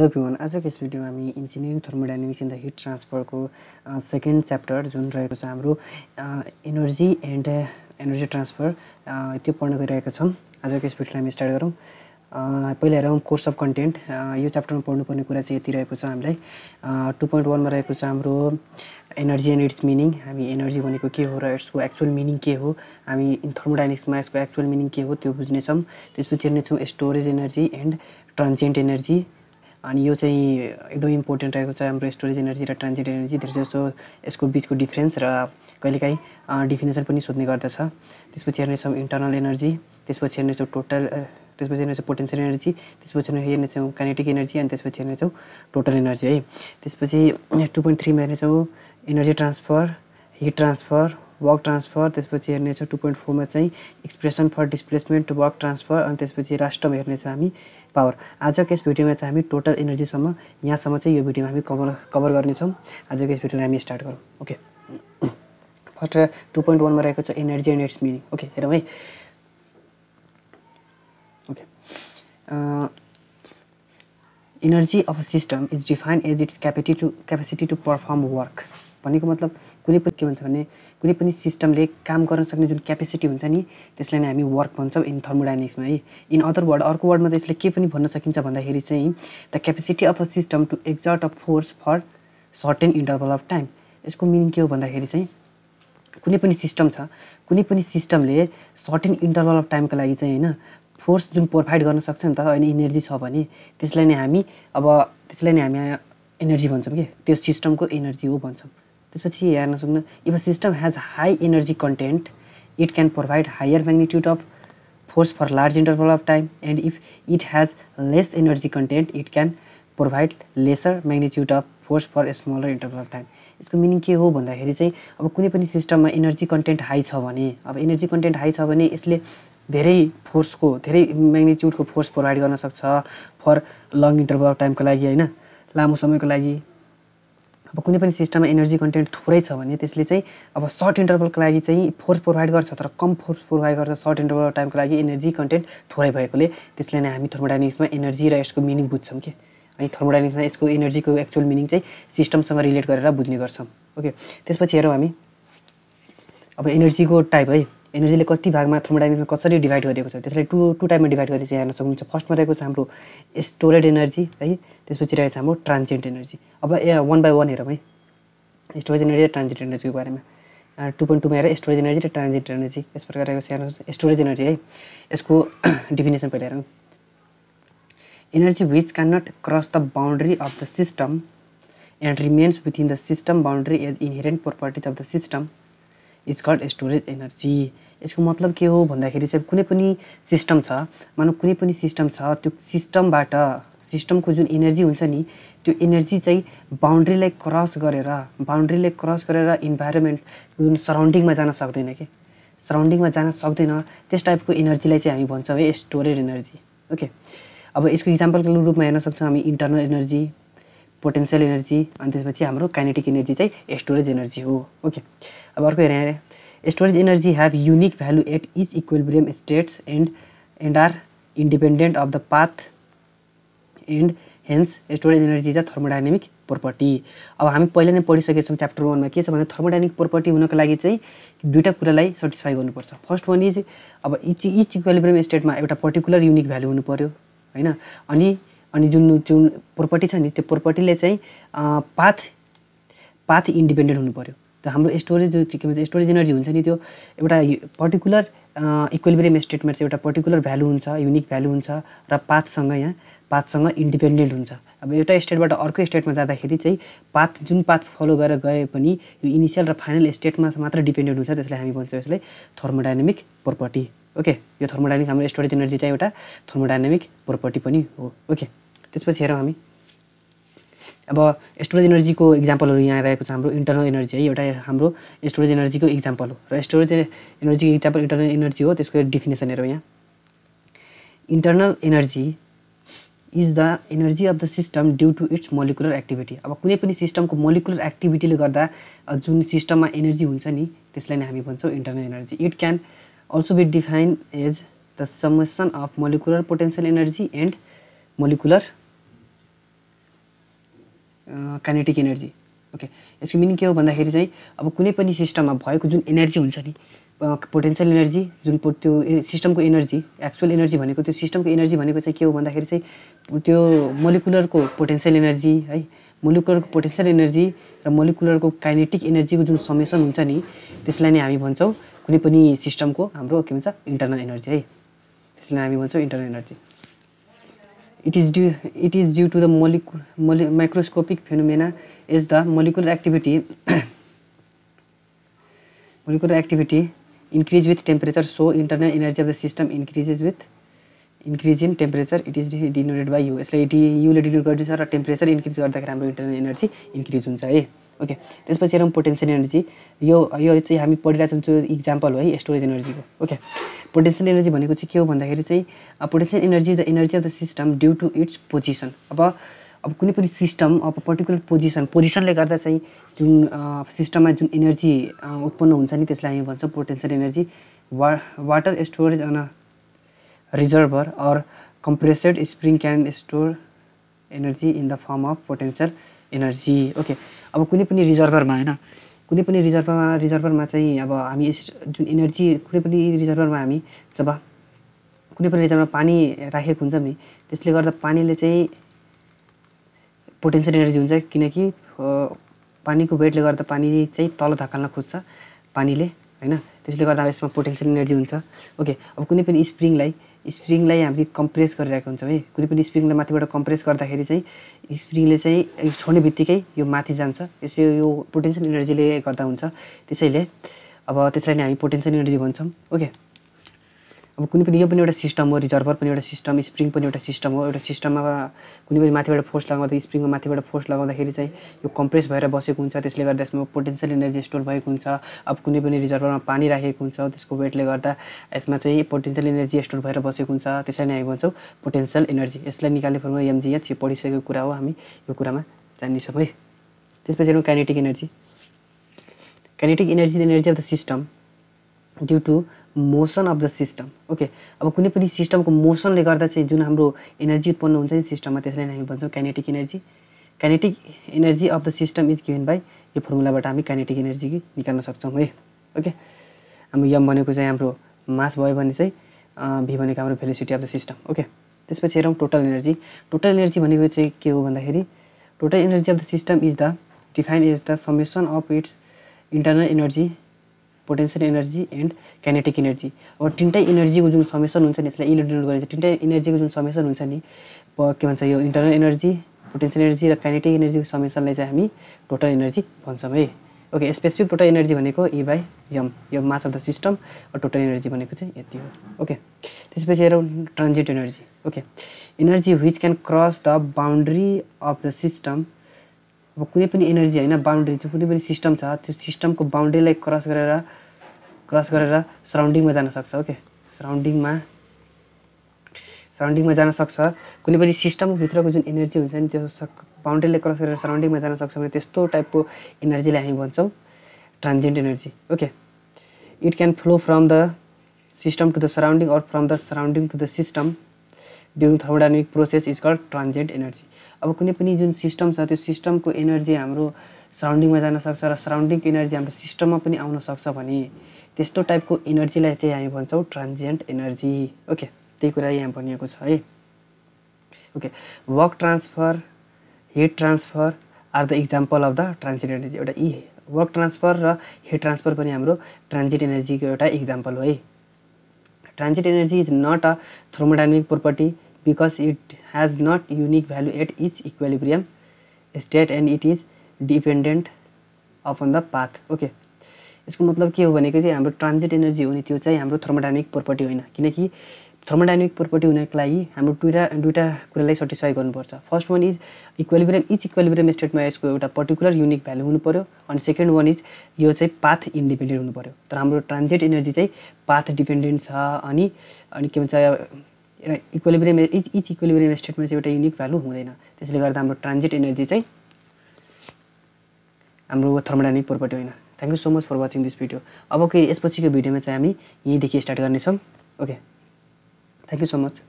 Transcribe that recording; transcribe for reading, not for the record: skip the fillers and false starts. Hello everyone, as of this video, I am engineering thermodynamics in the heat transfer को second chapter जुन रहेको छ हाम्रो energy and energy transfer त्यो पढ्न गइरहेका छौं। आज को इस भिडियोलाई हामी स्टार्ट गरौं। पहिले हेरौं कोर्स अफ कन्टेन्ट। यो च्याप्टरमा पढ्नुपर्ने कुरा चाहिँ यति रहेको छ हामीलाई 2.1 मा रहेको छ हाम्रो एनर्जी एन्ड इट्स मिनिङ। हामी एनर्जी भनेको के हो र यसको एक्चुअल मिनिङ के हो, हामी इन थर्मोडाइनामिक्समा यसको एक्चुअल मिनिङ के हो त्यो बुझ्ने छौं। त्यसपछि हेर्ने छौं storage energy and transient energy. अनि यो चाहिँ एकदम इम्पोर्टेन्ट रहेको छ हाम्रो स्टोरेज एनर्जी र ट्रान्जिट एनर्जी, धेरै जसो यसको बीचको डिफरेन्स र कहिलेकाहीँ डिफिनेसन पनि सोध्ने गर्दछ। त्यसपछि हेर्नेछौँ इन्टर्नल एनर्जी, त्यसपछि हेर्नेछौँ टोटल, त्यसपछि हेर्नेछौँ पोटेन्सियल एनर्जी, त्यसपछि हेर्नेछौँ काइनेटिक एनर्जी, अनि त्यसपछि हेर्नेछौँ टोटल एनर्जी है। त्यसपछि 2.3 मा हेर्नेछौँ energy transfer, heat transfer, work transfer. त्यसपछि हेर्नेछौँ 2.4 मा चाहिँ expression for displacement work transfer, अनि त्यसपछि राष्ट्रमा हेर्नेछौँ हामी पावर। आजको यस भिडियोमा चाहिँ हामी टोटल एनर्जीसम्म, यहाँसम्म चाहिँ यो भिडियोमा हामी कभर गर्नेछौँ। आजको यस भिडियोलाई हामी स्टार्ट गरौँ। ओके, फर्स्ट 2.1 मा रहेको छ energy and its meaning. Okay, हेरौँ है। Okay, energy of a system is defined as its capacity to perform work. भनेको मतलब कुनै पनि के भन्छ भने कुनै पनि सिस्टमले काम गर्न सक्ने जुन क्यापेसिटी हुन्छ नि त्यसलाई नै हामी वर्क भन्छौँ इन थर्मोडाइनामिक्समा है। इन अदर वर्ड, अर्को वर्डमा त यसले के पनि भन्न सकिन्छ भन्दाखेरि चाहिँ the capacity of a system to exert a force for certain interval of time. यसको मिनिङ के हो भन्दाखेरि चाहिँ कुनै पनि सिस्टम छ, कुनै पनि सिस्टमले सर्टेन इन्टरभल अफ टाइमको लागि चाहिँ होइन फोर्स जुन प्रोभाइड गर्न सक्छ नि त, अनि इनर्जी छ भने त्यसलाई नै हामी एनर्जी भन्छौँ के, त्यो सिस्टमको एनर्जी हो भन्छौँ। त्यसपछि हेर्न सक्नु if a system has high energy content it can provide higher magnitude of force for large interval of time and if it has less energy content it can provide lesser magnitude of force for a smaller interval of time. यसको meaning के हो भन्दाखेरि चाहिँ अब कुनै पनि सिस्टममा energy content high छ भने, अब एनर्जी कन्टेन्ट हाई छ भने यसले धेरै फोर्सको, धेरै म्याग्निट्युडको फोर्स प्रोभाइड गर्न सक्छ फर लङ इन्टरभल अफ टाइमको लागि होइन, लामो समयको लागि। अब कुनै पनि सिस्टममा एनर्जी कन्टेन्ट थोरै छ भने त्यसले चाहिँ अब सर्ट इन्टरभलको लागि चाहिँ फोर्स प्रोभाइड गर्छ तर कम फोर्स प्रोभाइड गर्छ सर्ट इन्टरभल अफ टाइमको लागि, एनर्जी कन्टेन्ट थोरै भएकोले। त्यसलाई नै हामी थर्मोडाइनामिक्समा एनर्जी र यसको मिनिङ बुझ्छौँ कि, अनि थर्मोडाइनामिक्समा यसको एनर्जीको एक्चुअल मिनिङ चाहिँ सिस्टमसँग रिलेट गरेर बुझ्ने गर्छौँ। ओके, त्यसपछि हेरौँ हामी अब एनर्जीको टाइप है, एनर्जीले कति भागमा थर्मोडाइनामिक्समा कसरी डिभाइड गरिएको छ त्यसलाई टू टाइपमा डिभाइड गरेर चाहिँ हेर्न सक्नुहुन्छ। फर्स्टमा रहेको छ हाम्रो स्टोरेड एनर्जी है, त्यसपछि रहेको छ हाम्रो ट्रान्जिएन्ट एनर्जी। अब 1 बाई 1 हेरौँ है स्टोरेज एनर्जी र ट्रान्जिएन्ट एनर्जीको बारेमा। 2.2 मा हेरेर स्टोरेज एनर्जी र ट्रान्जिएन्ट एनर्जी यस प्रकार रहेको छ। स्टोरेज एनर्जी है, यसको डिफिनेसन पहिले हेरौँ। Energy which can not cross the boundary of the system and remains within the system boundary as inherent properties of the system is called storage energy. यसको मतलब के हो भन्दाखेरि चाहिँ कुनै पनि सिस्टम छ, मानौँ कुनै पनि सिस्टम छ, त्यो सिस्टमबाट सिस्टमको जुन एनर्जी हुन्छ नि त्यो एनर्जी चाहिँ बााउन्ड्रीलाई क्रस गरेर इन्भाइरोमेन्ट जुन सराउन्डिङमा जान सक्दैन के, सराउन्डिङमा जान सक्दैन त्यस टाइपको एनर्जीलाई चाहिँ हामी भन्छौँ है स्टोरेज एनर्जी। ओके, अब यसको इक्जाम्पलको रूपमा हेर्न सक्छौँ हामी इन्टर्नल एनर्जी, पोटेन्सियल एनर्जी, अनि त्यसपछि हाम्रो काइनेटिक एनर्जी चाहिँ स्टोरेज एनर्जी हो। ओके, अब अर्को हेरेँ, storage energy have unique value at each equilibrium states and are independent of the path and hence storage energy is a thermodynamic property. अब हामी पहिले नै पढिसकेका छौं च्याप्टर 1 मा के छ भने थर्मोडाइनामिक प्रोपर्टी हुनको लागि चाहिँ दुईटा कुरालाई सटिस्फाई गर्नुपर्छ। फर्स्ट वन इज अब इच इक्विलिब्रियम स्टेटमा एउटा पर्टिकुलर यूनिक भ्यालु हुनु पर्यो हैन, अनि जुन प्रोपर्टी छ नि त्यो प्रोपर्टीले चाहिँ पाथ इन्डिपेन्डेन्ट हुनु पर्यो। त हाम्रो स्टोरेज एनर्जी हुन्छ नि त्यो एउटा पर्टिकुलर इक्विलिब्रियम स्टेटमा चाहिँ एउटा पर्टिकुलर भ्यालु हुन्छ, युनिक भ्यालु हुन्छ र पाथसँग इन्डिपेन्डेन्ट हुन्छ। अब एउटा स्टेटबाट अर्को स्टेटमा जाँदाखेरि चाहिँ जुन पाथ फलो गरेर गए पनि यो इनिसियल र फाइनल स्टेटमा मात्र डिपेन्डेन्ट हुन्छ, त्यसलाई हामी भन्छौँ यसलाई थर्मोडाइनामिक प्रोपर्टी। ओके, यो थर्मोडाइनामिक हाम्रो स्टोरेज एनर्जी चाहिँ एउटा थर्मोडाइनामिक प्रोपर्टी पनि हो। ओके, त्यसपछि हेरौँ हामी अब स्टोरेज एनर्जीको इक्जाम्पलहरू यहाँ रहेको छ हाम्रो इन्टर्नल एनर्जी है, एउटा हाम्रो स्टोरेज एनर्जीको इक्जाम्पल हो र स्टोरेज एनर्जीको इक्जाम्पल इन्टर्नल एनर्जी हो। त्यसको डिफिनेसन हेरौँ यहाँ। Internal energy is the energy of the system due to its molecular activity. अब कुनै पनि सिस्टमको मोलिकुलर एक्टिभिटीले गर्दा जुन सिस्टममा एनर्जी हुन्छ नि त्यसलाई नै हामी भन्छौँ internal energy. It can also be defined as the summation of molecular potential energy and molecular kinetic energy okay यसको मिनिङ के हो भन्दाखेरि चाहिँ अब कुनै पनि सिस्टममा भएको जुन एनर्जी हुन्छ नि पोटेन्शियल एनर्जी जुन त्यो सिस्टमको एनर्जी एक्चुअल एनर्जी भनेको त्यो सिस्टमको एनर्जी भनेको चाहिँ के हो भन्दाखेरि चाहिँ त्यो मोलिकुलरको पोटेन्शियल एनर्जी है मोलिकुलरको पोटेन्शियल एनर्जी र मोलिकुलरको काइनेटिक एनर्जीको जुन समेसन हुन्छ नि त्यसलाई नै हामी भन्छौँ कुनै पनि सिस्टमको हाम्रो के भन्छ इन्टरनल एनर्जी है त्यसलाई हामी भन्छौँ internal energy it is due to the microscopic phenomena is the molecular activity increase with temperature so internal energy of the system increases with increase in temperature it is denoted by u यसले u ले denote गर्छ र temperature increase गर्दाखेरि हाम्रो internal energy increase हुन्छ है okay त्यसपछि हेरौं पोटेन्शियल एनर्जी यो चाहिँ हामी पढिरहेको छौं एक्जाम्पल हो है स्टोरेज एनर्जीको ओके पोटेन्शियल एनर्जी भनेको चाहिँ के हो भन्दाखेरि चाहिँ potential energy the energy of the system due to its position अब कुनै पनि सिस्टम अब पर्टिकुलर पोजिसनले गर्दा चाहिँ जुन सिस्टममा जुन एनर्जी उत्पन्न हुन्छ नि त्यसलाई हामी भन्छौं potential energy water storage on a reservoir or compressed spring can store energy in the form of potential energy okay अब कुनै पनि रिजर्भरमा हैन कुनै पनि रिजर्भरमा चाहिँ अब हामी जुन एनर्जी कुनै पनि रिजर्भरमा हामी जब कुनै पनि रिजर्भरमा पानी राखेको हुन्छ नि त्यसले गर्दा पानीले चाहिँ पोटेन्शियल एनर्जी हुन्छ किनकि पानीको वेटले गर्दा पानी चाहिँ तल धकाल्न खोज्छ पानीले हैन त्यसले गर्दा यसमा पोटेन्शियल एनर्जी हुन्छ ओके अब कुनै पनि स्प्रिङलाई हामीले कम्प्रेस गरिरहेको हुन्छौं है कुनै पनि स्प्रिङलाई माथिबाट कम्प्रेस गर्दाखेरि चाहिँ स्प्रिङले चाहिँ छोड्ने बित्तिकै यो माथि जान्छ यसले यो पोटेन्शियल एनर्जीले गर्दा हुन्छ त्यसैले अब त्यसलाई नै हामी पोटेन्शियल एनर्जी भन्छौं ओके अब कुनै पनि यो पनि एउटा सिस्टम हो रिजर्भर पनि एउटा सिस्टम स्प्रिङ पनि एउटा सिस्टम हो एउटा सिस्टममा कुनै पनि माथिबाट फोर्स लगाउँदा स्प्रिङमा माथिबाट फोर्स लगाउँदाखेरि चाहिँ यो कम्प्रेस भएर बसेको हुन्छ त्यसले गर्दा यसमा पोटेन्शियल एनर्जी स्टोर भएको हुन्छ अब कुनै पनि रिजर्भरमा पानी राखेको हुन्छ त्यसको वेटले गर्दा यसमा चाहिँ पोटेन्शियल एनर्जी स्टोर भएर बसेको हुन्छ त्यसलाई नै हामी भन्छौँ पोटेन्शियल एनर्जी यसलाई निकाल्ने फर्मुला एमजिएच यो पढिसकेको कुरा हो हामी यो कुरामा जान्नेछौँ है त्यसपछि हेरौँ kinetic energy the energy of the system due to motion of the system okay अब कुनै पनि सिस्टमको मोसनले गर्दा चाहिँ जुन हाम्रो एनर्जी उत्पन्न हुन्छ नि सिस्टममा त्यसलाई हामी भन्छौँ kinetic energy of the system is given by यो फर्मुलाबाट हामी काइनेटिक एनर्जी निकाल्न सक्छौँ है ओके हाम्रो यम भनेको चाहिँ हाम्रो मास भयो भने चाहिँ भी भनेको हाम्रो velocity of the system okay त्यसपछि हेरौँ टोटल एनर्जी भनेको चाहिँ के हो भन्दाखेरि total energy of the system is the defined as the summation of its internal energy potential energy and kinetic energy अब तीनटै एनर्जीको जुन समेसन हुन्छ नि यसलाई इले डिनोट गरिन्छ तीनटै एनर्जीको जुन समेसन हुन्छ नि के भन्छ यो इन्टरनल एनर्जी पोटेन्शियल एनर्जी र काइनेटिक एनर्जीको समेसनलाई चाहिँ हामी टोटल एनर्जी भन्छौँ है ओके स्पेसिफिक टोटल एनर्जी भनेको ई बाइ यम यो मास अफ द सिस्टम र टोटल एनर्जी भनेको चाहिँ यति हो ओके त्यसपछि हेरौँ transit energy okay energy which can cross the boundary of the system अब कुनै पनि एनर्जी हैन बाउन्ड्री त्यो कुनै पनि सिस्टम छ त्यो सिस्टमको बाउन्ड्रीलाई क्रस गरेर सराउन्डिङमा जान सक्छ ओके सराउन्डिङमा जान सक्छ कुनै पनि सिस्टम भित्रको जुन एनर्जी हुन्छ नि त्यो बाउन्ड्रीले क्रस गरेर सराउन्डिङमा जान सक्छ भने त्यस्तो टाइपको एनर्जीलाई हामी भन्छौँ transient energy okay it can flow from the system to the surrounding or from the surrounding to the system during thermodynamic process is called transient energy अब कुनै पनि जुन सिस्टम छ त्यो सिस्टमको एनर्जी हाम्रो सराउन्डिङमा जान सक्छ र सराउन्डिङको एनर्जी हाम्रो सिस्टममा पनि आउन सक्छ भने त्यस्तो टाइपको एनर्जीलाई चाहिँ हामी भन्छौँ ट्रान्जिएन्ट एनर्जी ओके त्यही कुरा यहाँ भनिएको छ है okay work transfer heat transfer are the example of the transient energy एउटा ई वर्क ट्रान्सफर र हिट ट्रान्सफर पनि हाम्रो ट्रान्जिएन्ट एनर्जीको एउटा एक्जाम्पल हो है transient energy is not a thermodynamic property because it has not unique value at each equilibrium state and it is dependent upon the path okay यसको मतलब के हो भनेको चाहिँ हाम्रो ट्रान्जिएन्ट एनर्जी हो नि त्यो चाहिँ हाम्रो थर्मोडाइनामिक प्रोपर्टी होइन किनकि थर्मोडाइनामिक प्रोपर्टी हुनको लागि हाम्रो दुईटा कुरालाई सेटिस्फाई गर्नुपर्छ first one is equilibrium each equilibrium स्टेटमा यसको एउटा पर्टिकुलर युनिक भ्यालु हुनु पर्यो अनि सेकेन्ड वान इज यो चाहिँ पाथ इन्डिपेन्डेन्ट हुनु पर्यो तर हाम्रो ट्रान्जिएन्ट एनर्जी चाहिँ पाथ डिपेन्डेन्ट छ अनि के भन्छ इक्विलिब्रियम इच इक्विलिब्रियम स्टेटमा चाहिँ एउटा युनिक भ्यालु हुँदैन त्यसले गर्दा हाम्रो ट्रान्जिएन्ट एनर्जी चाहिँ हाम्रो थर्मोडाइनामिक प्रोपर्टी होइन thank you so much for watching this video अब के यसपछिको भिडियोमा चाहिँ हामी यहीँदेखि स्टार्ट गर्नेछौँ okay thank you so much.